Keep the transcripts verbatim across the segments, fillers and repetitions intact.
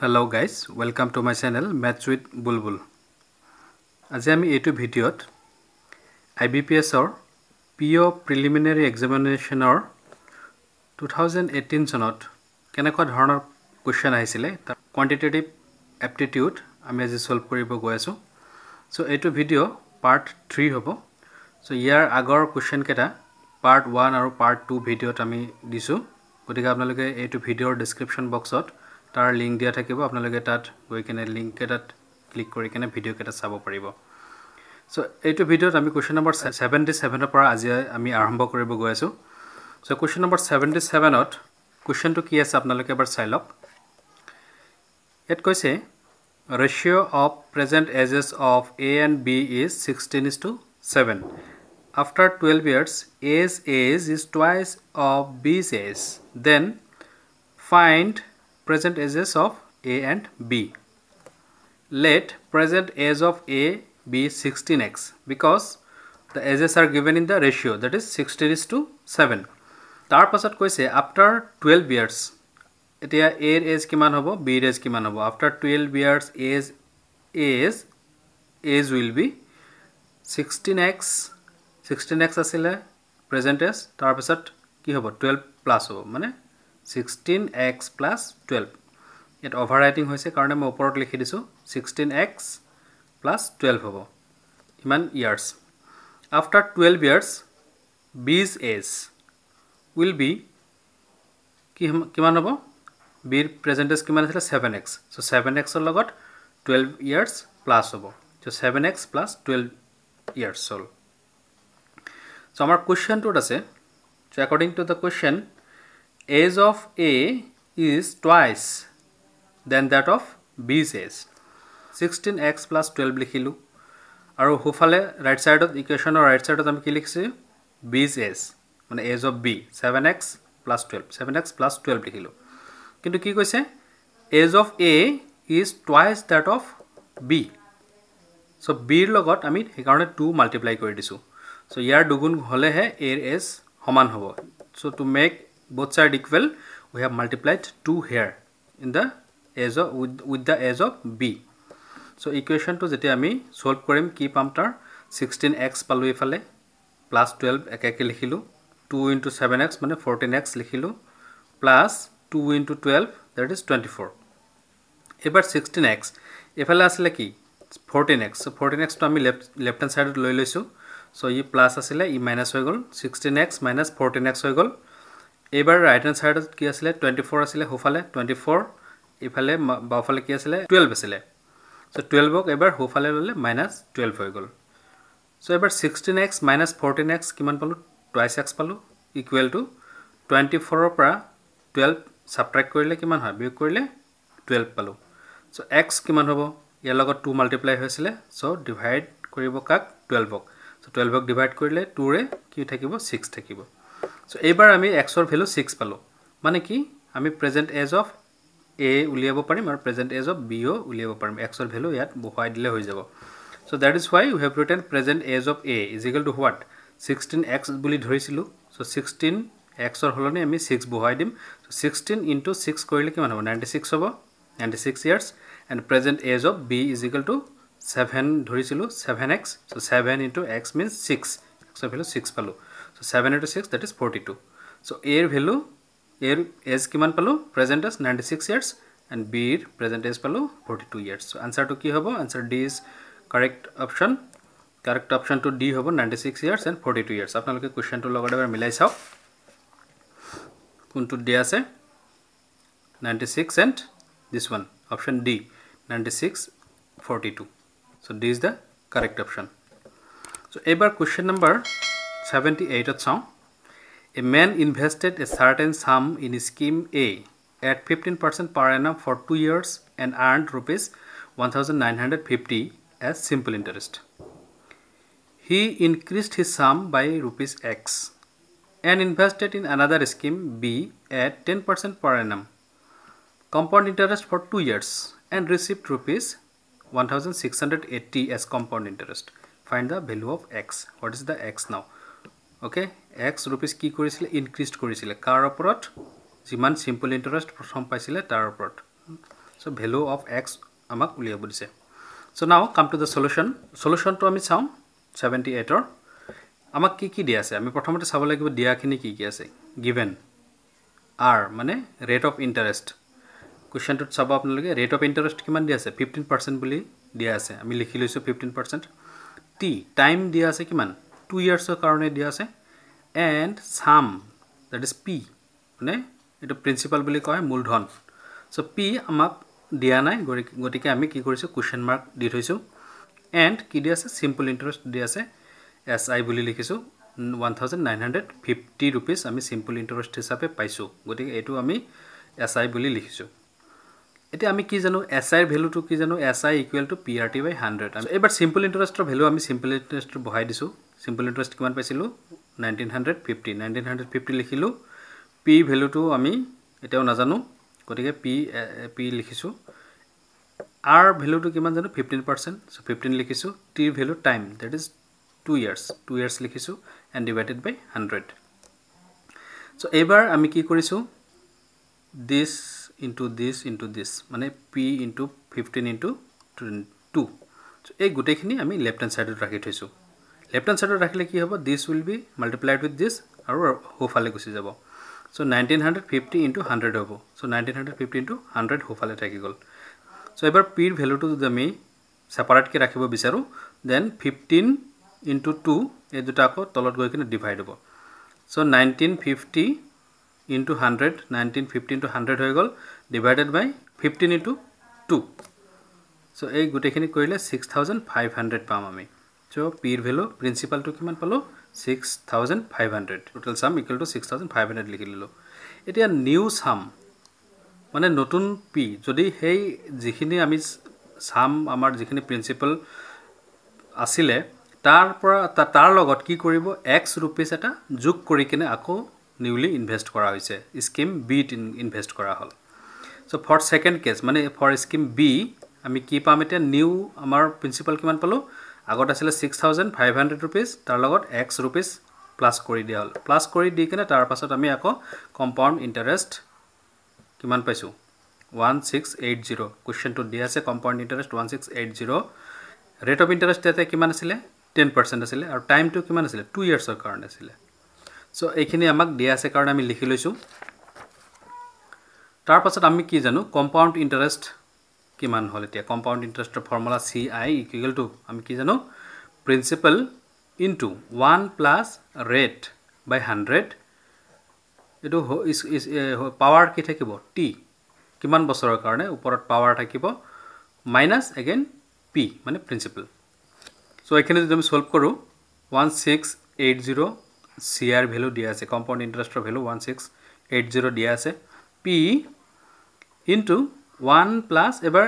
Hello guys, welcome to my channel Maths with Bulbul. Today I am video I B P S or P O preliminary examination or twenty eighteen sonot kenekwa dhoroner question ahisile quantitative aptitude ami aji solve koribo goi asu. So etu video part three hobo. So here agor question keta part one or part two video ami disu. Kotika apnaloge etu video description box ot tar link dia thakibo apnaloge tat goi kene link ketat click kori kene video keta sabo paribo. So etu video ami question number seventy-seven par aji ami arambho koribo goi asu. So question number seventy-seven ot question to ki ase apnaloge ebar sai lok. Yet koise ratio of present ages of A and B is sixteen is to seven. After twelve years A's age is twice of B's age. Then find present ages of A and B. Let present age of A be sixteen x because the ages are given in the ratio, that is sixteen is to seven. Tar pasat koise after twelve years etia A age kiman hobo, B age kiman hobo. After twelve years age age age will be sixteen x. sixteen x asile present age, tar pasat ki hobo twelve plus hobo, mane sixteen x plus twelve. It overwriting hoise karone moi oporot likhi disu sixteen x plus twelve hobo iman years. After twelve years B's age will be ki kiman hobo, B present age kiman asile seven x. So seven x er logot twelve years plus hobo, so seven x plus twelve years sol. So amar question to ase, so according to the question age of A is twice than that of B's age. sixteen x plus twelve likhilu. Aru hufale right side of equation or right side of ami ki likhise B's age. Mane age of B seven x plus twelve. seven x plus twelve likhilu. Kintu ki koise age of A is twice that of B. So B logot ami hekarone two multiply kori disu. So yar dugun hole he A age homan hobo. So to make both side equal, we have multiplied two here in the age of, with, with the age of B. So equation to jete ami solve korim ki pam tar sixteen x palu ifale plus twelve ekake likhilu, two into seven x mane fourteen x likhilu plus two into twelve, that is twenty-four. Ebar sixteen x ifale asile ki fourteen x. So fourteen x to ami left left hand side loi loisu. So e plus asile e minus hoi gol, sixteen x minus fourteen x hoi gol. Ebar right hand side ki asile twenty-four asile hofale twenty-four, ifale bafale ki asile twelve asile. So twelve ok ebar hofale lole minus twelve hoy gol. So ebar sixteen x minus fourteen x kiman palu, twice x palu, equal to twenty-four para twelve subtract korile kiman hoy, biog korile twelve palu. So x kiman hobo, yar logot two multiply hoisile, so divide koribo kak twelve ok. So twelve ok divide korile two re ki thakibo six thakibo. So ebar ami x or value six palo, mane ki ami present age of A uliabo parim or present age of B o uliabo parim, x or value yat bohai dile hoi jabo. So that is why we have written present age of A is equal to what sixteen x buli dhorisilu. So sixteen x or holone ami six bohai dim. So sixteen into six korile kiman hobo, ninety-six hobo, ninety-six years, and present age of B is equal to seven dhorisilu, seven x. So seven into x means six, x or value six palo. So seven into six, that is forty-two. So A value, A age kiman palu, present as ninety-six years, and B present as palu forty-two years. So answer to ki hobo, answer D is correct option. Correct option to D hobo ninety-six years and forty-two years. Apnaloke question to logot ebar milai sao kuntu dia ase ninety-six and this one option D, ninety-six forty-two. So D is the correct option. So ebar question number seventy-eight at song. A man invested a certain sum in scheme A at fifteen percent per annum for two years and earned rupees one thousand nine hundred fifty as simple interest. He increased his sum by rupees X and invested in another scheme B at ten percent per annum, compound interest for two years, and received rupees one thousand six hundred eighty as compound interest. Find the value of X. What is the X now? Okay, X rupees ki korisile increased korisile kar oporot jiman simple interest from paisile tar oporot. So value of x amak uliyabu dise. So now come to the solution. Solution to ami cham seventy-eight or amak ki ki diya ase. Ami prothomete sabo lagibo diya khini ki ki ase. Given r mane rate of interest. Question to sabo apnaloge rate of interest kiman diya ase fifteen percent boli diya ase. Ami likhi loisu fifteen percent. T time diya ase kiman two years or karone diya ase. And sum that is p mane eto principal boli koy muldhan. So p amak दिया ना गतिके आमी की करिसु question mark दि थइसु and की दिया से सिंपल इंटरेस्ट दिया से एस आई बुली लिखिसु nineteen fifty रुपीस आमी सिंपल इंटरेस्ट हिसाबे पाइसु गतिके एटु आमी एस आई बुली लिखिसु एते आमी की जानो एस आई वैल्यू टु की जानो S I equal to PRT by one hundred एबार सिंपल इंटरेस्ट र वैल्यू आमी सिंपल इंटरेस्ट बहाय दिसु सिंपल इंटरेस्ट किमान पाइसिलु nineteen fifty nineteen fifty लिखिलु पी वैल्यू टु आमी एटाउ ना जानो गतिके पी पी लिखिसु r value to किमान जानो fifteen percent so fifteen लिखिसु t value time that is two years two years लिखिसु and divided by one hundred so एबार आमी की करिसु this into this into this माने p into fifteen into two so ए गुटेखिनि आमी left hand side राखि थैसु left hand side राखिले की हबो this will be multiplied with this आरो होफाले गुसि जाबो so nineteen fifty into one hundred होबो so nineteen fifty into one hundred होफाले थाकि गल so एबार p र वैल्यू टु जदि सेपरेट के राखिबो बिचारो देन fifteen into two ए दुटा को तलत गय किने डिवाइड होबो so nineteen fifty into one hundred nineteen fifty into one hundred होय गल divided by fifteen into two so ए गुटेखिनि कइले six thousand five hundred पाम आमी so p र वैल्यू प्रिंसिपल टु किमान पालो six thousand five hundred total sum equal to six thousand five hundred लिखिलिलो Etah new सम माने नतुन p जदि हे जिखिनि आमी सम आमार जिखिनि प्रिंसिपल आसिले तार पर तार लगत की करिवो x रुपीस एटा जुग करि केने आको न्यूली इन्वेस्ट करा होइसे स्कीम b इन्वेस्ट करा हल सो फॉर सेकंड केस माने फॉर स्कीम b आमी की पाम एटा न्यू आमार प्रिंसिपल किमान पालो आगत आसिले six thousand five hundred rupees तार लगत x रुपीस प्लस करि दे हल प्लस करि दि केने तार पासत आमी आको कंपाउंड इंटरेस्ट किमान पाइसु sixteen eighty क्वेश्चन टु दिया से compound interest sixteen eighty rate of interest तेते किमान आसिले ten percent आसिले और टाइम टु किमान आसिले two years र कारण आसिले सो एखिनि आमाक दिया से कारण आमी लिखि लइसु तार पासत आमी की जानु कंपाउंड इंटरेस्ट किमान होले ते कंपाउंड इंटरेस्ट र formula C I equal to आमी की जानु principal into one plus rate by one hundred এটো ইজ ইজ পাওয়ার কি থাকিবো টি কিমান বছৰৰ কাৰণে ওপৰত পাওয়ার থাকিবো মাইনাস अगेन পি মানে প্রিন্সিপাল সো এখানে যদি আমি সলভ কৰো sixteen eighty সিআর ভ্যালু দিয়া আছে কম্পাউন্ড ইন্টারেস্টৰ ভ্যালু sixteen eighty দিয়া আছে পি ইনটু one প্লাস এবাৰ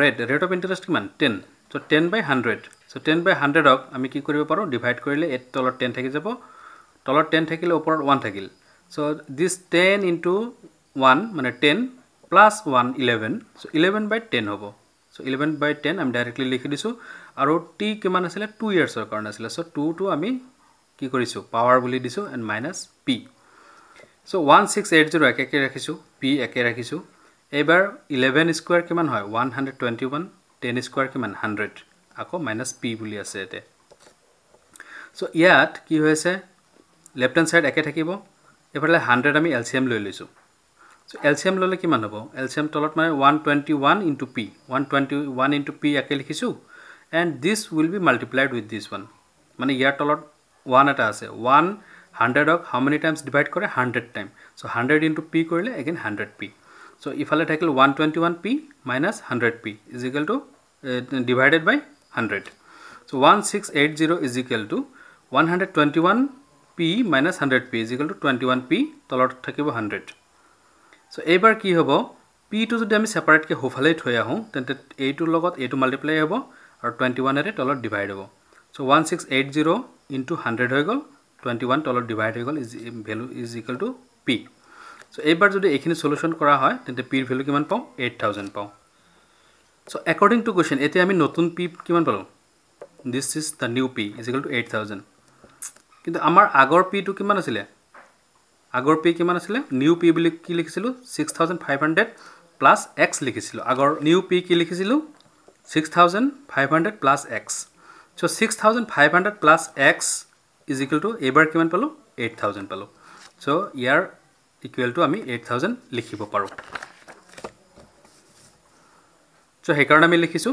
ৰেট ৰেট অফ ইন্টারেস্ট কিমান ten so ten by one hundred so ten by one hundred অক আমি কি কৰিব পাৰো ডিভাইড কৰিলে এট তলৰ ten থাকি যাব তলৰ ten থাকিলে ওপৰত one থাকিল so this ten into one mane ten plus one eleven so eleven by ten hobo so eleven by ten I'm directly likhi disu aro t kiman asile two years or karon asile so two to ami ki korisu power boli disu and minus p so sixteen eighty ek ek rakhisu p ek rakhisu ebar eleven square kiman hoy one hundred twenty-one ten square kiman one hundred ako minus p boli ase ete so yat ki hoise left hand side ek thakibo এফালে one hundred আমি LCM লৈ লৈছো so LCM ললে কি মান হবো LCM তলত মানে one hundred twenty-one into p one hundred twenty-one into p একে লিখিছো and this will be multiplied with this one মানে ইয়াৰ তলত one এটা আছে one hundred অক how many times divide কৰে one hundred time so one hundred into p কৰিলে again one hundred p so ইফালে থাকিল one hundred twenty-one p minus one hundred p is equal to uh, divided by one hundred so sixteen eighty is equal to one hundred twenty-one p minus one hundred p is equal to twenty-one p তলত থাকিব one hundred so এবাৰ কি হবো p two যদি আমি separate কে হোফালে থয়া হও তেন্তে a two লগত a টু মাল্টিপ্লাই হবো আৰু twenty-one এৰে তলত ডিভাইড হবো so sixteen eighty into one hundred হৈ গল twenty-one তলত ডিভাইড হৈ গল is value is equal to p so এবাৰ যদি এখিনি সলিউশন কৰা হয় তেন্তে p ৰ ভ্যালু কিমান পাও eight thousand পাও সো अकॉर्डिंग टू क्वेश्चन এতে আমি নতুন p কিমান পালো this is the new p is equal to eight thousand কিন্তু আমার আগৰ p টু কিমান আছিলে আগৰ p কিমান আছিলে নিউ p বুলি কি লিখিছিলো six thousand five hundred plus x লিখেছিল আগর নিউ পি কি লিখেছিল six thousand five hundred plus x so six thousand five hundred plus x is equal to এবার কিমান পালো eight thousand পালো সো ইয়ার ইকুয়াল টু আমি eight thousand লিখিব পাৰো সো হে কারণে আমি লিখিছো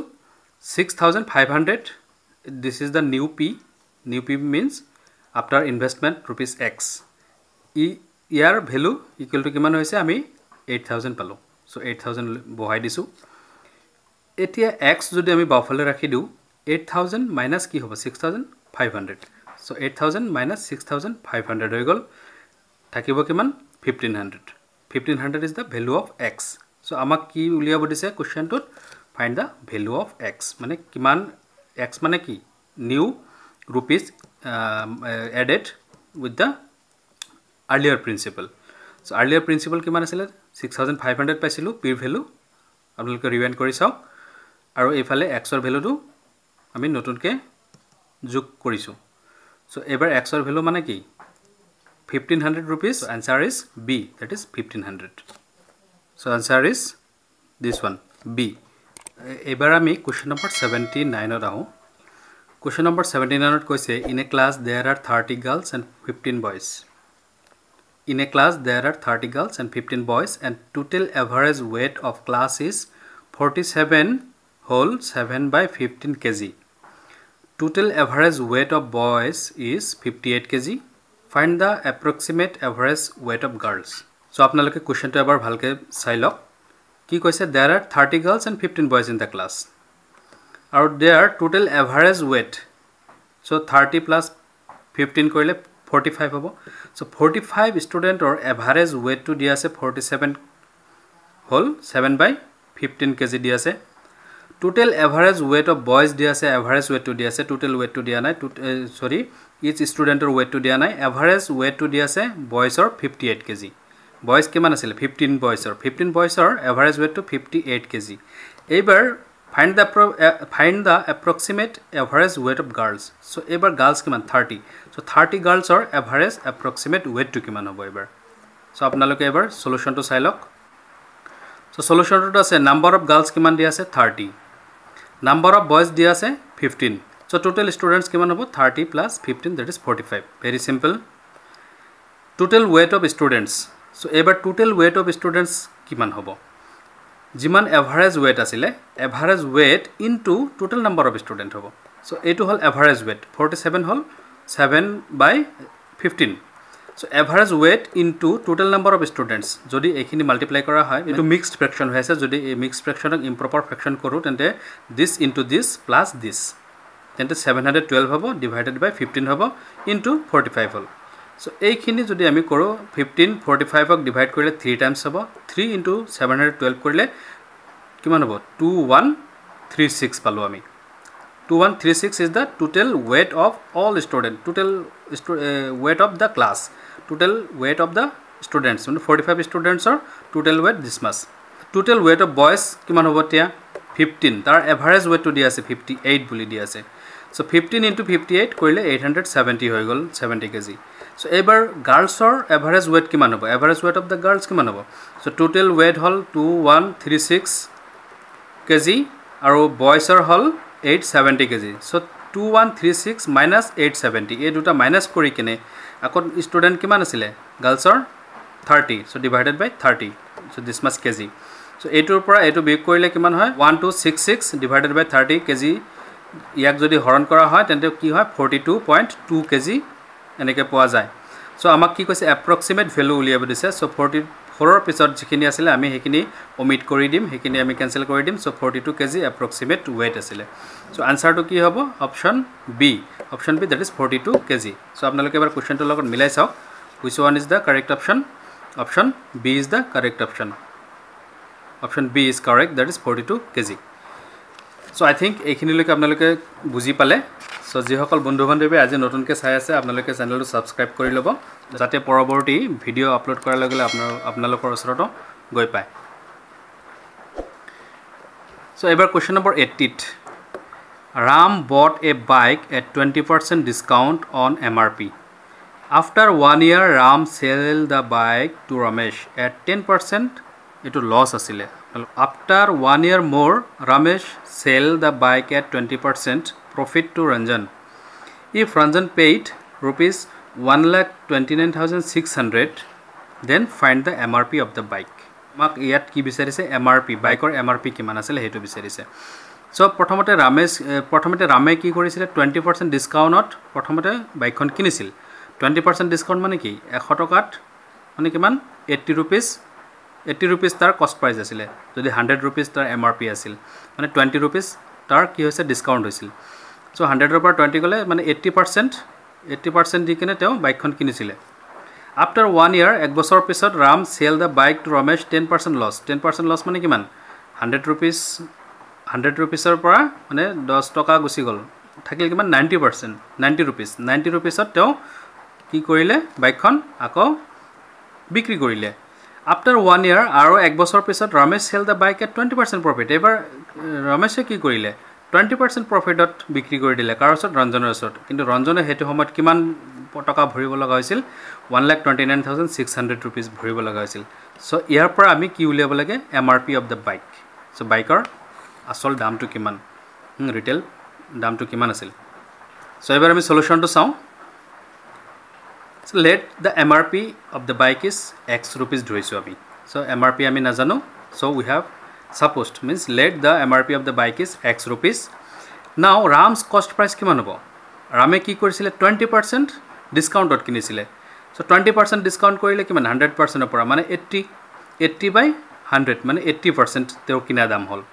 six thousand five hundred this is the new p new p means after investment rupees x ই ইয়ার ভ্যালু ইকুয়াল টু কিমান হইছে আমি eight thousand পালো so eight thousand বহাই দিছো এতিয়া x যদি আমি বাফালে রাখি দিউ eight thousand minus কি হবে six thousand five hundred so eight thousand minus six thousand five hundred হই গল থাকিব কিমান fifteen hundred fifteen hundred is the value of x so আমাক কি উলিয়াব দিছে question to find the value of x মানে কিমান x মানে কি new rupees uh, added with the earlier principle so earlier principle কিমান আছিল six thousand five hundred পাইছিলো p value আপোনালোকে রিভাইন্ড কৰি চাও আৰু এফালে x ৰ ভ্যালুটো আমি নতুনকে যোগ কৰিছো সো এবাৰ x ৰ ভ্যালু মানে কি fifteen hundred rupees so answer is b that is fifteen hundred so answer is this one b এবাৰ আমি question number seventy-nine ত আহো question number seventy-nine ত কৈছে in a class there are thirty girls and fifteen boys in a class there are thirty girls and fifteen boys and total average weight of class is forty-seven whole seven by fifteen kilograms total average weight of boys is fifty-eight kilograms find the approximate average weight of girls so apnaloke question to ebar bhalke sai lok ki koise there are thirty girls and fifteen boys in the class aru their total average weight so thirty plus fifteen korile forty-five হব so forty-five স্টুডেন্টৰ average ওয়েটটো দিয়া আছে forty-seven whole seven by fifteen kilograms দিয়া আছে total average weight of boys দিয়া আছে average ওয়েটটো দিয়া আছে total ওয়েটটো দিয়া নাই সরি ইচ স্টুডেন্টৰ ওয়েটটো দিয়া নাই এভারেজ ওয়েটটো দিয়া আছে বয়জৰ fifty-eight kilograms বয়জ কিমান আছিল fifteen বয়জৰ fifteen বয়জৰ এভারেজ ওয়েটটো fifty-eight kilograms এবাৰ find the find the approximate average weight of girls so এবাৰ গার্লস কিমান thirty সো thirty গার্লসৰ এভারেজ এপ্ৰক্সিমেট ওয়েটটো কিমান হ'ব এবাৰ সো আপোনালোকে এবাৰ সলিউশনটো চাই লওক সো সলিউশনটো আছে নাম্বার অফ গার্লস কিমান দিয়া আছে thirty নাম্বার অফ বয়জ দিয়া আছে fifteen সো টোটাল স্টুডেন্টস কিমান হ'ব thirty plus fifteen that is forty-five very simple total weight of students so এবাৰ টোটাল ওয়েট অফ স্টুডেন্টস কিমান হ'ব जिमान एभारेज वेट आছিলে average weight into total number of student होबो सो एटू हल average wait forty-seven हल seven by fifteen so average weight into total number of students जदि एखिनि मल्टीप्लाई करा হয় এটু मिक्स्ड फ्रैक्शन হইছে जदि ए मिक्स्ड फ्रैक्शनक ইমপ্রপার फ्रैक्शन करू তেন্তে this into this plus this তেন্তে seven hundred twelve হবো divided by fifteen হবো into forty-five হল সো এইখিনি যদি আমি কৰো fifteen forty-five ক ডিভাইড কৰিলে three টাইমস হ'ব three into seven hundred twelve কৰিলে কিমান হ'ব twenty-one thirty-six পালো আমি twenty-one thirty-six is the total weight of all student total weight of the class total weight of the students মানে forty-five স্টুডেন্টসৰ total weight this mass total weight of boys কিমান হ'ব তিয়া fifteen তাৰ average ওয়েটটো দিয়া আছে fifty-eight বুলি দিয়া আছে so fifteen into fifty-eight কৰিলে eight hundred seventy হৈ গল seventy kilograms সো এবাৰ গার্লসৰ এভারেজ ওয়েট কিমান হ'ব average weight of the girls কিমান হ'ব সো টোটাল ওয়েট হল twenty-one thirty-six kilograms আৰু বয়জৰ হল eight hundred seventy kilograms so twenty-one thirty-six minus eight hundred seventy এই দুটা মাইনাস কৰি কেনে আকন স্টুডেন্ট কিমান আছিলে গার্লসৰ thirty so divided by thirty so this much kg so এটোৰ পৰা এটো বিয়োগ কৰিলে কিমান হয় twelve sixty-six divided by thirty kilograms ইয়াক যদি হৰণ কৰা হয় তেন্তে কি হয় forty-two point two kilograms এনেকে পোৱা যায় সো আমাক কি কৈছে এপ্ৰক্সিমেট ভ্যালু উলিয়াব দিছে সো forty-four ৰ পিছত যিখিনি আছিল আমি হেখিনি অমিট কৰি দিম হেখিনি আমি ক্যান্সেল কৰি দিম so forty-two kilograms approximate weight আছিল সো আনসারটো কি হ'ব option B option B that is forty-two kilograms so আপোনালোকে এবাৰ কোশ্চেনটো লগত মিলাই চাওক which one is the correct option option B is the correct option option B is correct that is forty-two kilograms so I think এইখিনিলৈকে আপোনালোকে বুজি পালে সো যিসকল বন্ধু বান্ধৱী আজি নতুনকৈ চাই আছে আপোনালোকে চেনেলটো সাবস্ক্রাইব কৰি ল'ব যাতে পৰৱৰ্তী ভিডিঅ' আপলোড কৰাৰ লগে লগে আপোনাৰ আপোনালোকৰ ওচৰত গৈ পায় সো এবাৰ question number eighty Ram bought a bike at twenty percent discount on MRP after one year Ram sell the bike to Ramesh at ten percent এটো লস আছিলে After one year more, Ramesh sell the bike at twenty percent profit to Ranjan. If Ranjan paid rupees one lakh twenty-nine thousand six hundred, then find the M R P of the bike. Mark yet ki bisarise M R P, bike or M R P ki manasile hetu bisarise. So prothomate Ramesh, prothomate Rame ki korisile twenty percent discount, prothomate bike kon kinisil. twenty percent discount mane ki one hundred taka mane kiman eighty rupees. eighty rupees tar cost price asile, jodi one hundred rupees tar M R P asil, mane twenty rupees tar ki hoise discount hoisil. So one hundred upar twenty gole mane eighty percent eighty percent dikene teo bike khon kinisile. After one year, ek bochor pisot Ram sell the bike to Ramesh ten percent loss. ten percent loss mane kiman one hundred rupees one hundred rupees er para mane ten taka gusi gol thakil kiman ninety percent ninety rupees ninety rupees er teo ki korile bike khon ako bikri korile. After one year, aro ek bochor pisot Ramesh sell the bike at twenty percent profit. Ever Ramesh ki korile twenty percent profit dot bikri kori dile karosot Ranjaner osot, kintu Ranjane hetu homat kiman taka bhoribo laga hoisil one lakh twenty-nine thousand six hundred rupees bhoribo laga hoisil. So iar par ami ki uliabo lage M R P of the bike. So bike or asol dam to kiman retail dam to kiman asil. So ever ami solution to sao. So let the M R P of the bike is X rupees dhorisu ami. So M R P ami najano. So we have supposed means let the M R P of the bike is X rupees. Now Ram's cost price kiman hobo. Rame ki korisile twenty percent discount dot kinisile. So twenty percent discount korile kiman one hundred percent opora mane eighty eighty by one hundred mane eighty percent teo kina dam hol.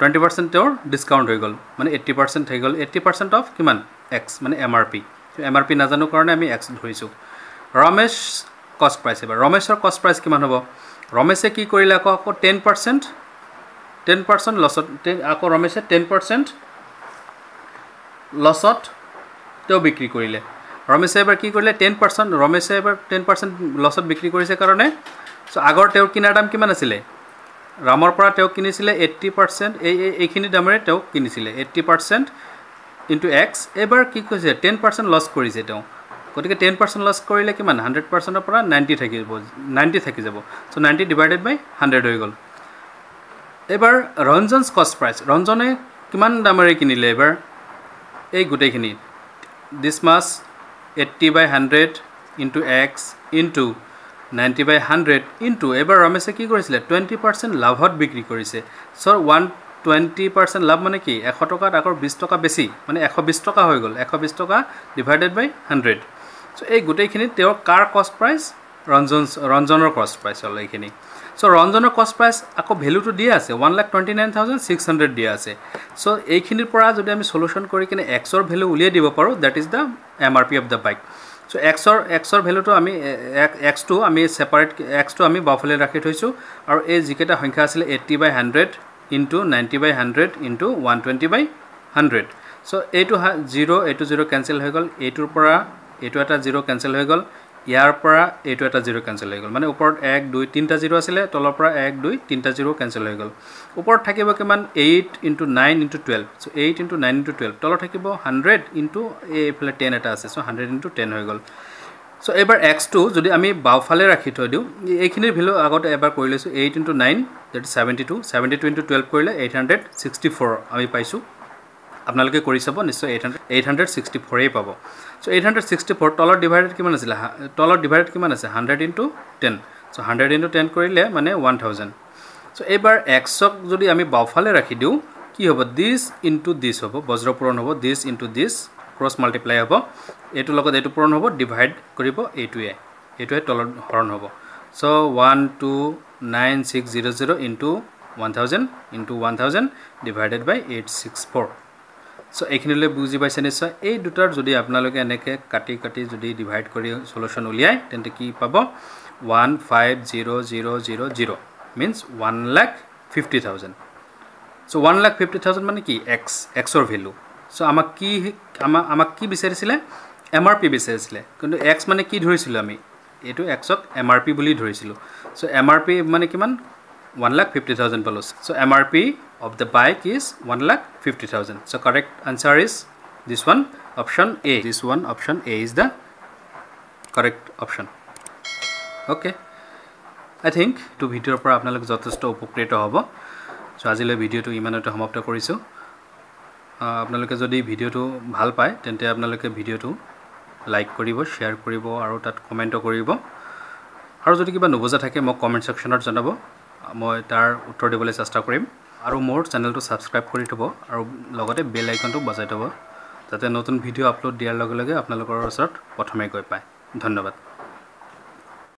twenty percent teo discount hoi gol mane eighty percent hoi gol eighty percent of kiman X mane M R P. So M R P najano karone ami X dhorisu. Ramesh cost price ever. Ramesh or cost price kiman hobo. Ramesh ki korile ako ten percent ten percent lossot ten ako Ramesh ten percent lossot teo bikri korile. Ramesh ever ki korile ten percent Ramesh ever ten percent lossot bikri korise karone. So agor teo kina dam kiman asile. Ramor para teo kinisile eighty percent ei ekhini damere teo kinisile eighty percent into X ever ki koise ten percent loss korise teo. Kotike ten percent loss korile kiman one hundred percent opora ninety thakibo ninety thakijabo. So ninety divided by one hundred hoi gol. Ever Ranjan's cost price. Ranjane kiman damare kinile ever ei gotei khini. This mass eighty by one hundred into X into ninety by one hundred into ever Ramesh ki korisile twenty percent labh hot bikri korise. So one hundred twenty percent labh mane ki one hundred taka akor twenty taka besi mane one hundred twenty taka hoi gol one hundred twenty taka divided by one hundred. So ei gotei khini teo car cost price Ranjan's Ranjanor cost price hol ekhini. So Ranjanor cost price ako value to dia ase one lakh twenty-nine thousand six hundred dia ase. So ekhini pora jodi ami solution kori kene X or value uliye dibo paro, that is the M R P of the bike. So X or X or value to ami X to ami separate X to ami bafale rakhi thoisu aru ei jiketa sankhya asile eighty by one hundred into ninety by one hundred into one hundred twenty by one hundred. So a to zero a to zero cancel hoi gol a to pora a to eta zero cancel hoi gol. Yar para eight eta zero cancel hoi gol mane upor one two three ta zero asile tolor para one two three ta zero cancel hoi gol upor thakibo kiman eight into nine into twelve. So eight into nine into twelve tolor thakibo one hundred into a phale ten eta ase. So one hundred into ten hoi gol. So ebar X two jodi ami baw phale rakhi thoi diu ekhini value agot ebar korilesu eight into nine that is seventy-two seventy-two into twelve korile eight hundred sixty-four ami paisu. Apnaloke kori sabo nishchoy eight hundred sixty-four ei pabo. So eight hundred sixty-four tolor divided kiman asile tolor divided kiman ase one hundred into ten. So one hundred into ten korile mane one thousand. So ebar X ok jodi ami bawfale rakhi diu ki hobo this into this hobo bajra puron hobo this into this cross multiply hobo etu logot etu puron hobo divide koribo a to a a to a tolor horon hobo. So one two nine six zero zero into one thousand into one thousand divided by eight sixty-four. So ekhinile buji paise nishoy ei dutar jodi apnaloke eneke kati kati jodi divide kori solution uliai tente ki pabo one lakh fifty thousand means one lakh fifty thousand. So one lakh fifty thousand mane ki x x or value. So amak ki amak ki bisarisile M R P bisarisile kintu X mane ki dhorisilu ami etu X ok M R P boli dhorisilu. So M R P mane kiman one lakh fifty thousand palos. So M R P of the bike is one lakh fifty thousand. So correct answer is this one, option A. This one, option A is the correct option. Okay. I think to video for apnalok jothesto upokreto hobo. So ajile video to imanate samapta korisu. Apnaloke jodi video to bhal pay tente apnaloke video to like koribo, share koribo aru tat comment koribo. Aru jodi kiba nobuja thake mo comment section ot janabo. Moi tar uttor dibole chesta korim. Aru more channel to subscribe kori thobo aru logote bell icon to bajai thobo. Tate notun video upload diar loge loge apnalokor osor prothome goi pay. Dhonnobad.